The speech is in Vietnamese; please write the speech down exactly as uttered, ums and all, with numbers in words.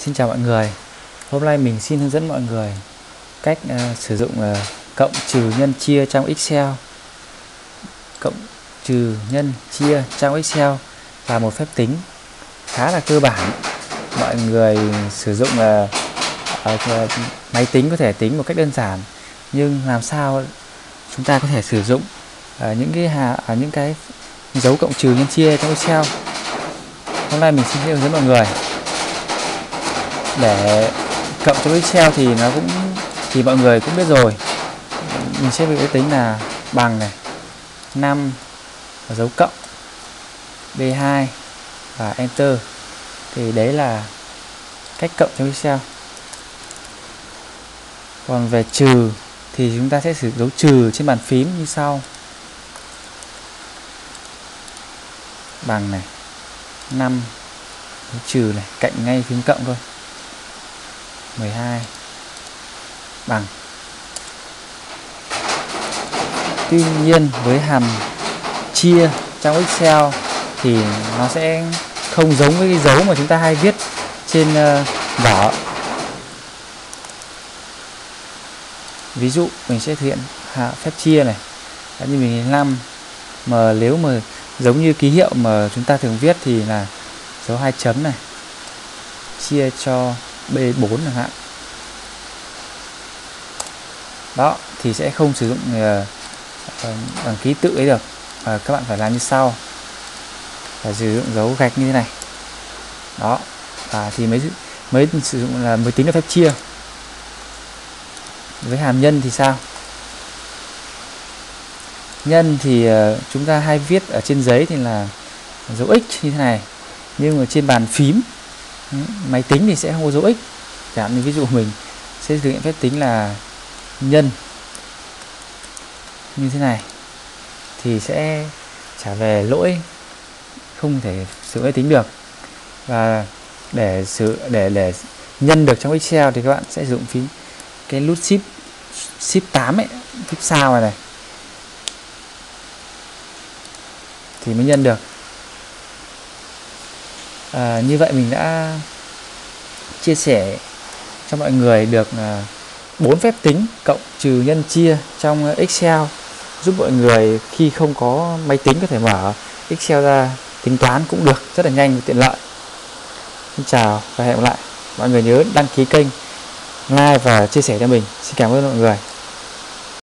Xin chào mọi người. Hôm nay mình xin hướng dẫn mọi người cách uh, sử dụng uh, cộng trừ nhân chia trong Excel. Cộng trừ nhân chia trong Excel là một phép tính khá là cơ bản. Mọi người sử dụng uh, uh, máy tính có thể tính một cách đơn giản, nhưng làm sao chúng ta có thể sử dụng uh, những cái hà uh, những cái dấu cộng trừ nhân chia trong Excel. Hôm nay mình xin hướng dẫn mọi người. Để cộng trong Excel thì nó cũng thì mọi người cũng biết rồi, mình sẽ với tính là bằng này năm dấu cộng B hai và enter, thì đấy là cách cộng trong Excel. Còn về trừ thì chúng ta sẽ sử dụng dấu trừ trên bàn phím như sau: bằng này năm trừ này, cạnh ngay phím cộng thôi, mười hai bằng. Tuy nhiên với hàm chia trong Excel thì nó sẽ không giống với cái dấu mà chúng ta hay viết trên vở. Ví dụ mình sẽ thực hiện phép chia này, như mình năm mà nếu mà giống như ký hiệu mà chúng ta thường viết thì là dấu hai chấm này chia cho B bốn chẳng hạn. Đó thì sẽ không sử dụng uh, bằng ký tự ấy được. Uh, các bạn phải làm như sau. Phải sử dụng dấu gạch như thế này. Đó, và thì mới mới sử dụng là mới tính được phép chia. Với hàm nhân thì sao? Nhân thì uh, chúng ta hay viết ở trên giấy thì là dấu x như thế này. Nhưng mà trên bàn phím máy tính thì sẽ không có dấu x. Chẳng như ví dụ mình sẽ thực hiện phép tính là nhân như thế này thì sẽ trả về lỗi không thể sử dụng máy tính được. Và để sử để để nhân được trong Excel thì các bạn sẽ dùng phím cái nút shift shift tám ấy, shift sao này này thì mới nhân được. À, như vậy mình đã chia sẻ cho mọi người được bốn phép tính cộng trừ nhân chia trong Excel, giúp mọi người khi không có máy tính có thể mở Excel ra tính toán cũng được, rất là nhanh và tiện lợi. Xin chào và hẹn gặp lại. Mọi người nhớ đăng ký kênh, like và chia sẻ cho mình. Xin cảm ơn mọi người.